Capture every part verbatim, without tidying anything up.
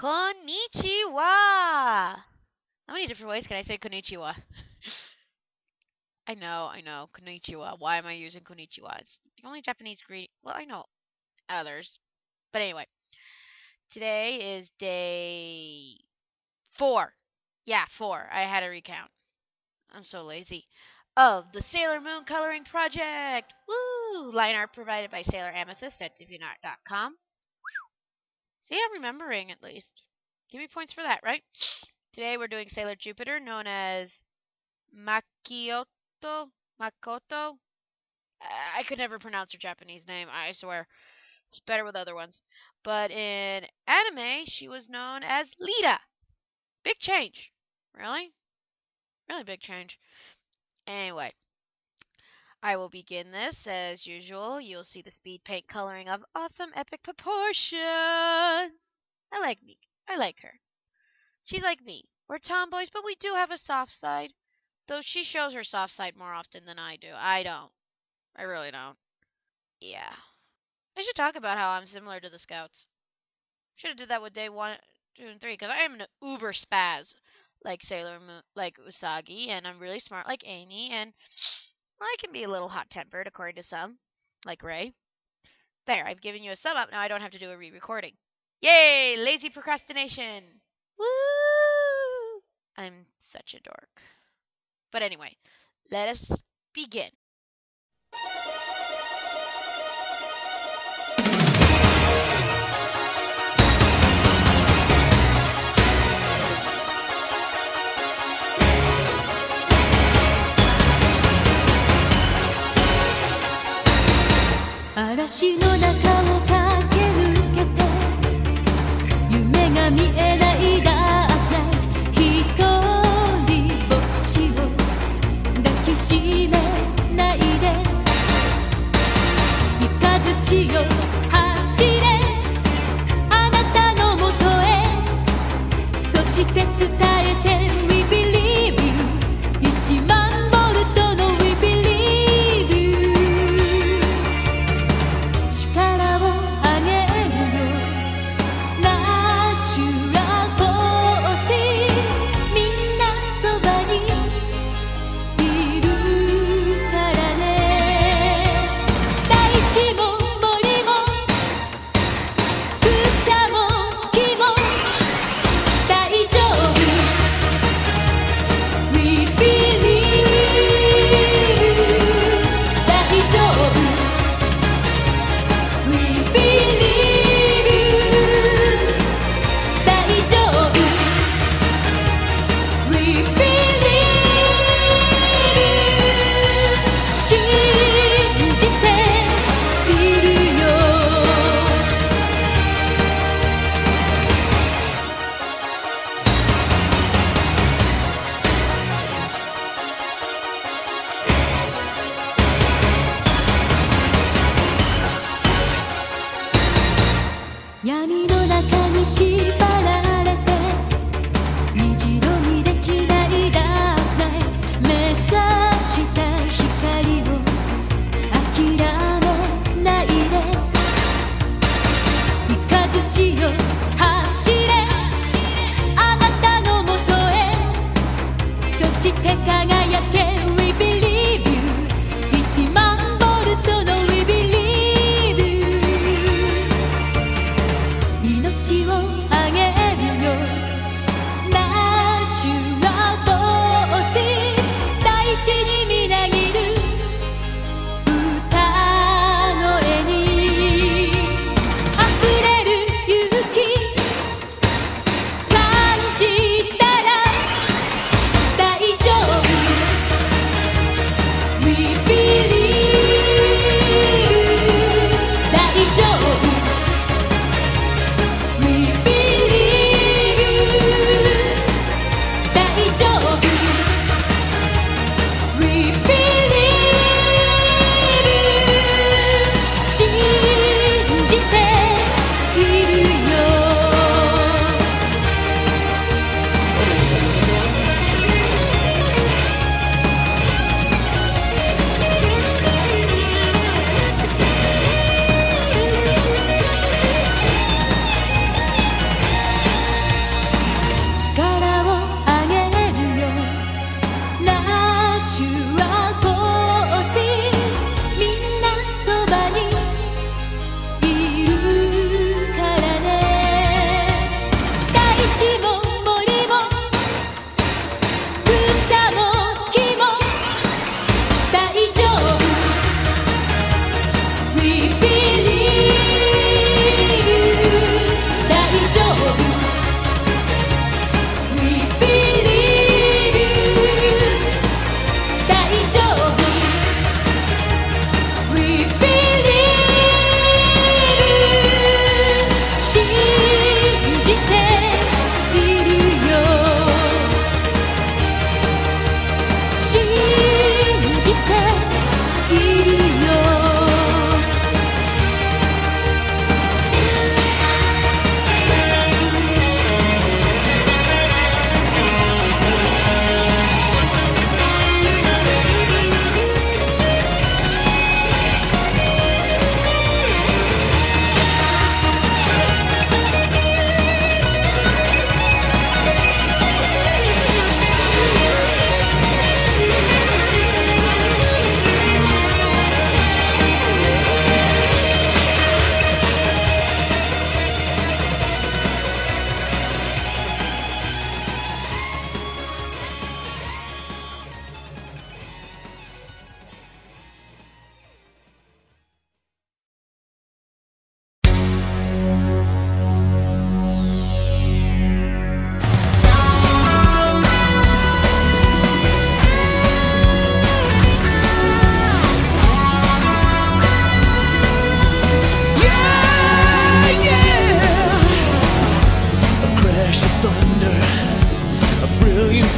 Konnichiwa! How many different ways can I say konnichiwa? I know, I know. Konnichiwa. Why am I using konnichiwa? It's the only Japanese greeting. Well, I know others. But anyway. Today is day four. Yeah, four. I had a recount. I'm so lazy. Of the Sailor Moon Coloring Project! Woo! Line art provided by Sailor Amethyst at deviant art dot com. See, I'm remembering at least. Give me points for that, right? Today we're doing Sailor Jupiter, known as Makioto Makoto. I could never pronounce her Japanese name, I swear. It's better with other ones. But in anime, she was known as Lita. Big change. Really? Really big change. Anyway, I will begin this as usual. You'll see the speed paint coloring of awesome epic proportions. I like me. I like her. She's like me. We're tomboys, but we do have a soft side. Though she shows her soft side more often than I do. I don't. I really don't. Yeah. I should talk about how I'm similar to the Scouts. Should have did that with day one, two, and three, because I am an uber spaz. Like Sailor Moon, like Usagi, and I'm really smart like Amy, and I can be a little hot-tempered, according to some, like Ray. There, I've given you a sum up, now I don't have to do a re-recording. Yay! Lazy procrastination! Woo! I'm such a dork. But anyway, let us begin. She knows. I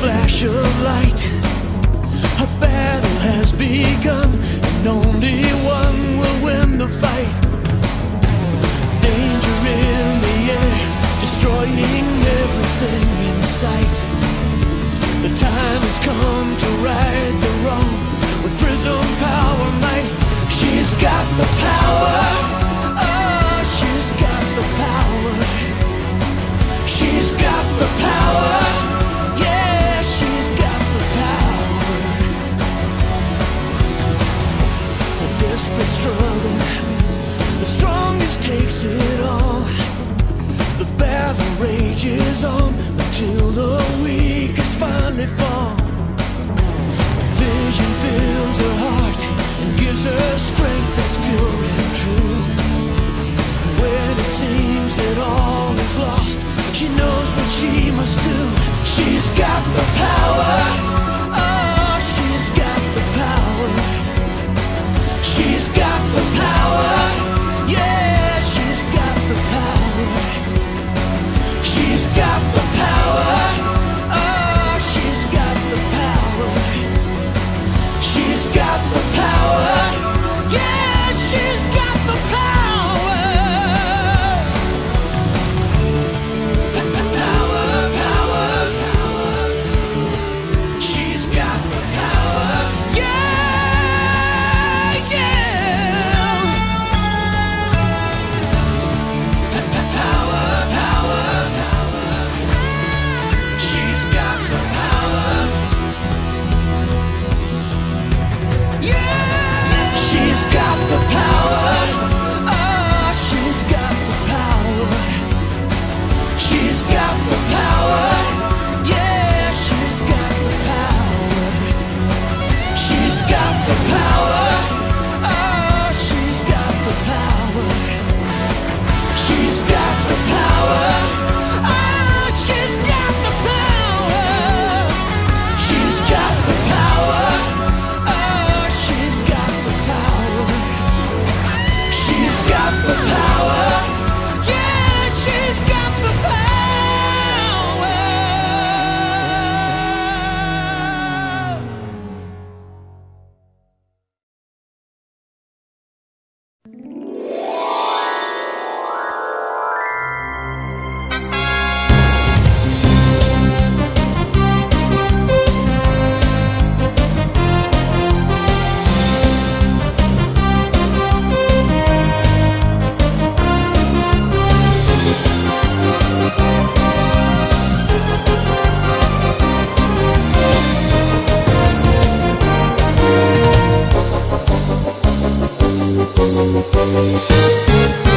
flash of light. A battle has begun, and only one will win the fight. Danger in the air, destroying everything in sight. The time has come to right the wrong with prism power might. She's got the power. Oh, she's got the power. She's got the power. Desperate struggle, the strongest takes it all. The battle rages on until the weakest finally fall. Vision fills her heart and gives her strength that's pure and true. When it seems that all is lost, she knows what she must do. She's got the power. Oh, she's got the power. She's got the power, yeah, she's got the power. She's got the power, oh, she's got the power. She's got the power, yeah, she's got the power. We'll be right back.